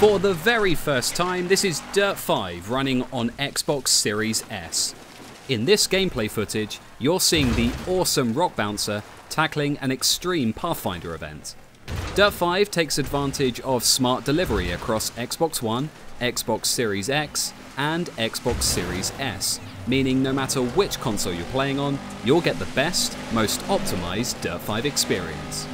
For the very first time, this is Dirt 5 running on Xbox Series S. In this gameplay footage, you're seeing the awesome Rock Bouncer tackling an extreme Pathfinder event. Dirt 5 takes advantage of smart delivery across Xbox One, Xbox Series X, and Xbox Series S, meaning no matter which console you're playing on, you'll get the best, most optimized Dirt 5 experience.